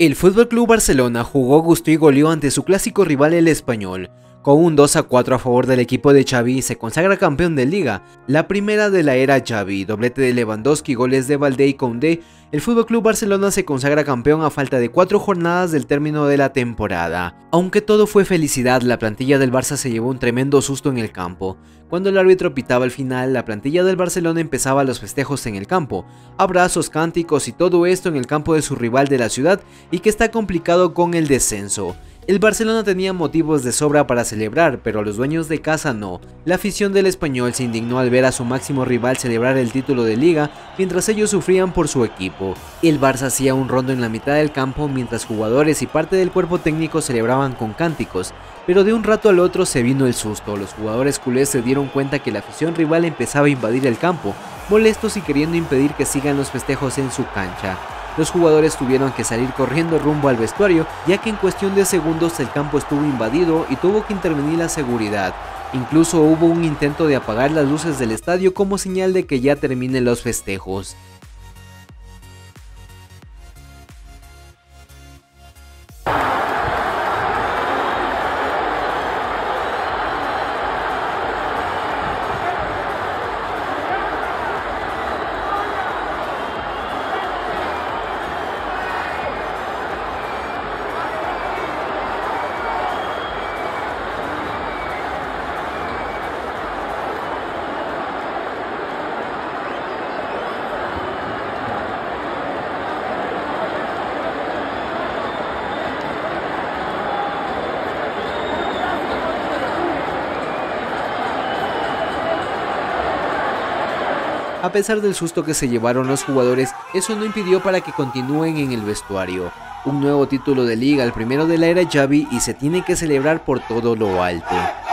El FC Barcelona jugó, gustó y goleó ante su clásico rival el Espanyol, con un 2-4 a favor del equipo de Xavi. Se consagra campeón de Liga, la primera de la era Xavi, doblete de Lewandowski, goles de Balde y Condé. El FC Barcelona se consagra campeón a falta de 4 jornadas del término de la temporada. Aunque todo fue felicidad, la plantilla del Barça se llevó un tremendo susto en el campo. Cuando el árbitro pitaba el final, la plantilla del Barcelona empezaba los festejos en el campo, abrazos, cánticos y todo esto en el campo de su rival de la ciudad y que está complicado con el descenso. El Barcelona tenía motivos de sobra para celebrar, pero los dueños de casa no. La afición del Espanyol se indignó al ver a su máximo rival celebrar el título de Liga, mientras ellos sufrían por su equipo. El Barça hacía un rondo en la mitad del campo mientras jugadores y parte del cuerpo técnico celebraban con cánticos, pero de un rato al otro se vino el susto. Los jugadores culés se dieron cuenta que la afición rival empezaba a invadir el campo, molestos y queriendo impedir que sigan los festejos en su cancha. Los jugadores tuvieron que salir corriendo rumbo al vestuario, ya que en cuestión de segundos el campo estuvo invadido y tuvo que intervenir la seguridad. Incluso hubo un intento de apagar las luces del estadio como señal de que ya terminen los festejos. A pesar del susto que se llevaron los jugadores, eso no impidió para que continúen en el vestuario. Un nuevo título de Liga, el primero de la era Xavi, y se tiene que celebrar por todo lo alto.